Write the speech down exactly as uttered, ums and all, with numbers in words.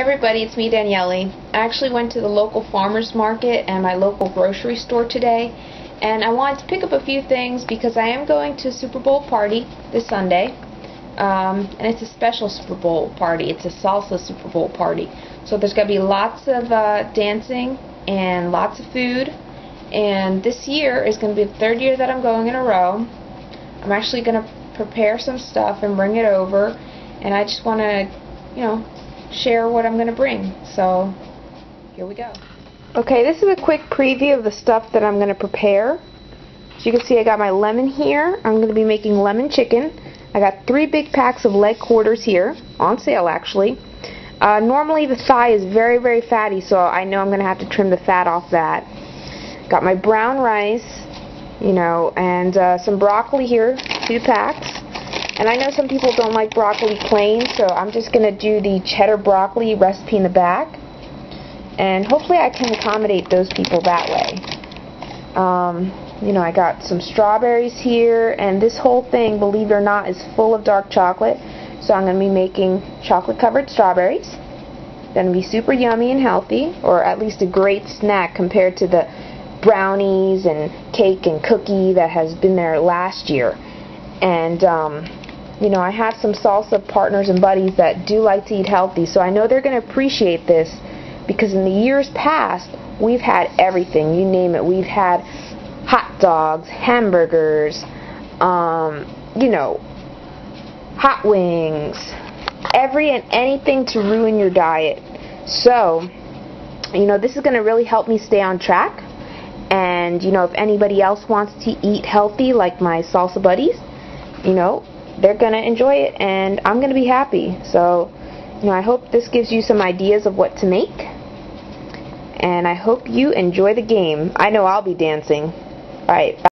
Hey everybody, it's me, Danielle. I actually went to the local farmers market and my local grocery store today, and I wanted to pick up a few things because I am going to a Super Bowl party this Sunday, um, and it's a special Super Bowl party. It's a salsa Super Bowl party, so there's going to be lots of uh, dancing and lots of food. And this year is going to be the third year that I'm going in a row. I'm actually going to prepare some stuff and bring it over, and I just want to, you know, share what I'm going to bring. So here we go. Okay, this is a quick preview of the stuff that I'm going to prepare. As you can see, I got my lemon here. I'm going to be making lemon chicken. I got three big packs of leg quarters here, on sale actually. Uh, normally the thigh is very, very fatty, so I know I'm going to have to trim the fat off that. Got my brown rice, you know, and uh, some broccoli here, two packs. And I know some people don't like broccoli plain, so I'm just going to do the cheddar broccoli recipe in the back. And hopefully I can accommodate those people that way. Um, you know, I got some strawberries here, and this whole thing, believe it or not, is full of dark chocolate. So I'm going to be making chocolate-covered strawberries. They're going to be super yummy and healthy, or at least a great snack compared to the brownies and cake and cookie that has been there last year. And, um... you know, I have some salsa partners and buddies that do like to eat healthy, so I know they're going to appreciate this because in the years past, we've had everything. You name it. We've had hot dogs, hamburgers, um, you know, hot wings, every and anything to ruin your diet. So, you know, this is going to really help me stay on track. And, you know, if anybody else wants to eat healthy, like my salsa buddies, you know, they're going to enjoy it, and I'm going to be happy. So, you know, I hope this gives you some ideas of what to make, and I hope you enjoy the game. I know I'll be dancing. All right. Bye.